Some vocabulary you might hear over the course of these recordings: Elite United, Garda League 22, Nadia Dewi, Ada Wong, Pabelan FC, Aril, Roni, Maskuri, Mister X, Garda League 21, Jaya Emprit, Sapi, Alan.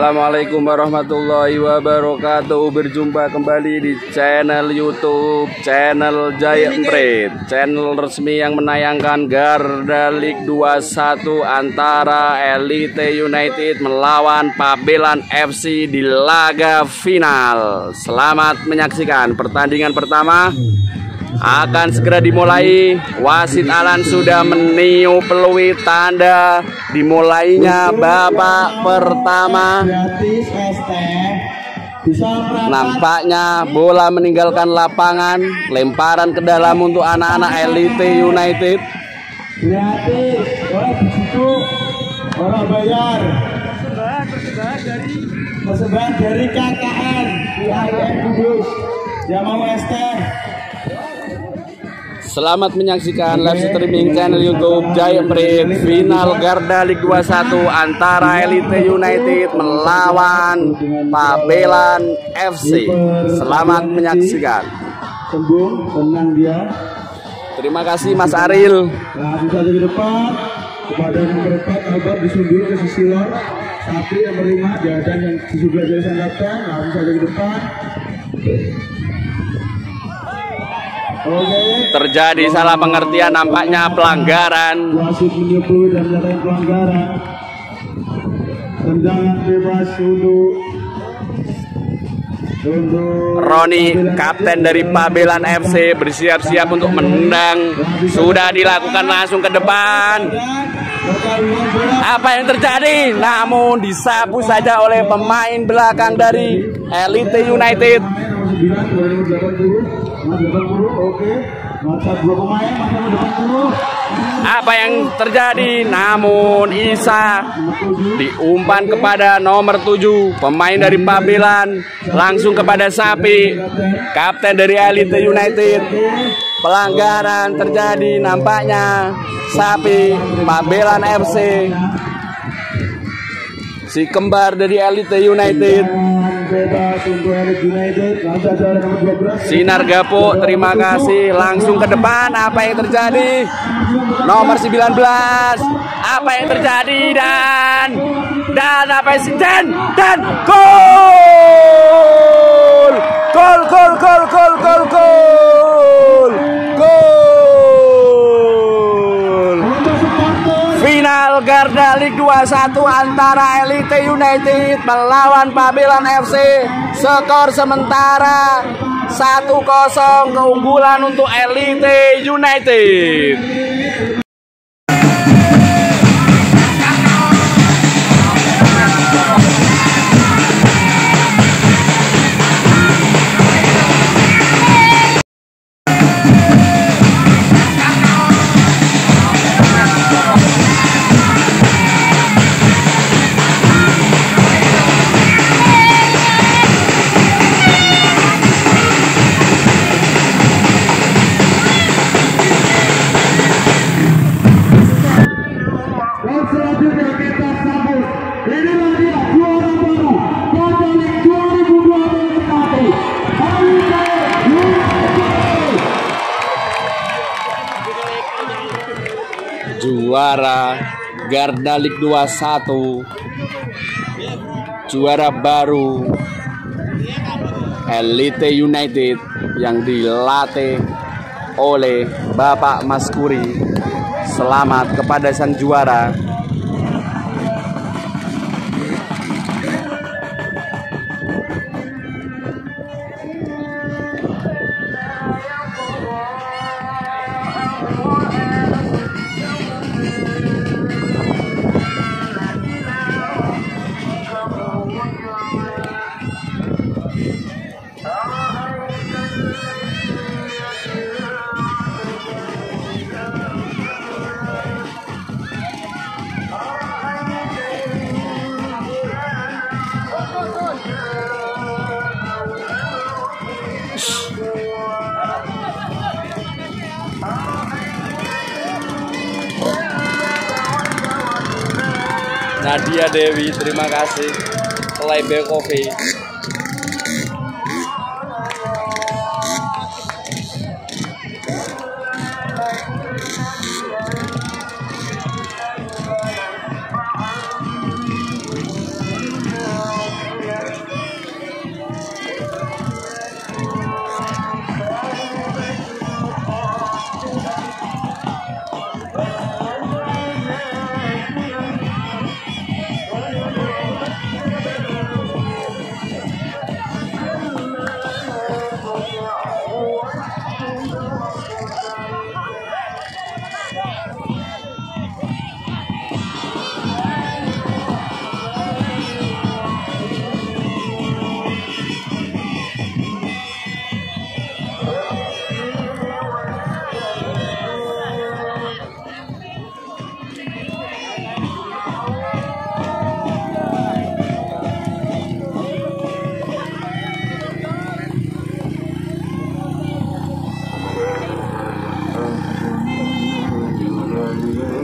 Assalamualaikum warahmatullahi wabarakatuh. Berjumpa kembali di channel YouTube channel Jaya Emprit, channel resmi yang menayangkan Garda League 21 antara Elite United melawan Pabelan FC di laga final. Selamat menyaksikan. Pertandingan pertama akan segera dimulai. Wasit Alan sudah meniup peluit tanda dimulainya babak pertama. Nampaknya bola meninggalkan lapangan, lemparan ke dalam untuk anak-anak Elite United. Persembahan dari KKN Selamat menyaksikan live streaming channel YouTube Jaya Emprit, final Garda League 21 antara Elite United melawan Pabelan FC. Selamat menyaksikan. Tembung menang dia. Terima kasih Mas Aril. Nah, bisa di depan kepada yang berempat lebar disundul ke sisi lor. Sapi yang menerima jadan yang disundul dari sandapan. Nah, bisa di depan. Terjadi salah pengertian, nampaknya pelanggaran. Wasit menyebut dan menyatakan pelanggaran. Tendangan bebas untuk Roni, kapten dari Pabelan FC, bersiap-siap untuk menendang. Sudah dilakukan langsung ke depan. Apa yang terjadi? Namun disapu saja oleh pemain belakang dari Elite United. Apa yang terjadi? Namun Isa diumpan kepada nomor 7, pemain dari Pabelan, langsung kepada Sapi, kapten dari Elite United. Pelanggaran terjadi, nampaknya Sapi, Pabelan FC, si kembar dari Elite United. Sinar Gapo, terima kasih. Langsung ke depan. Apa yang terjadi? Nomor 19. Apa yang terjadi? Dan apa yang dan gol! Gol, gol, gol, gol, gol, gol, gol! Final Garda League 21 antara Elite United melawan Pabelan FC. Skor sementara 1-0, keunggulan untuk Elite United. Juara Garda League 21, juara baru Elite United yang dilatih oleh Bapak Maskuri. Selamat kepada sang juara. Nadia Dewi, terima kasih. Playback Coffee.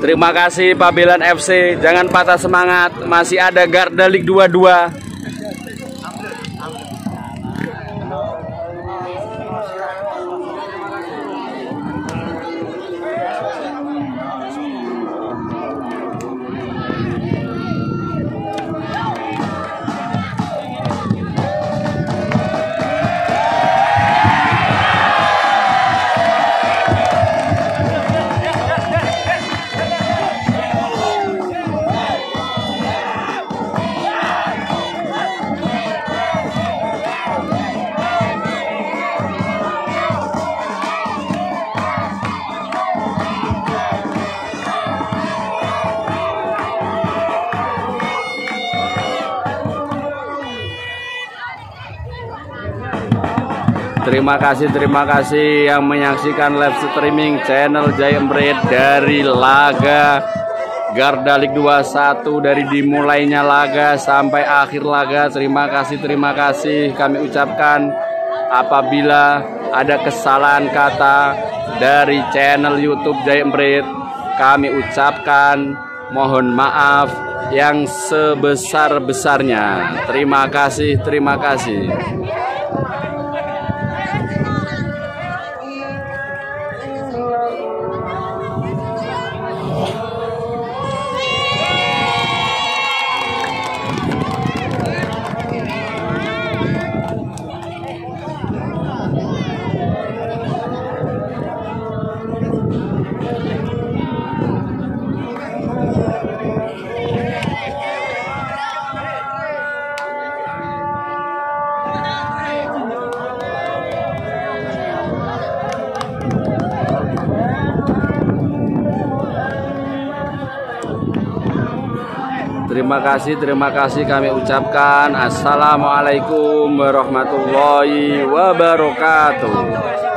Terima kasih Pabelan FC, jangan patah semangat, masih ada Garda League 22. Terima kasih yang menyaksikan live streaming channel Jaya Emprit dari laga Garda League 21, dari dimulainya laga sampai akhir laga. Terima kasih kami ucapkan apabila ada kesalahan kata dari channel YouTube Jaya Emprit. Kami ucapkan mohon maaf yang sebesar-besarnya. Terima kasih. Terima kasih kami ucapkan. Assalamualaikum warahmatullahi wabarakatuh.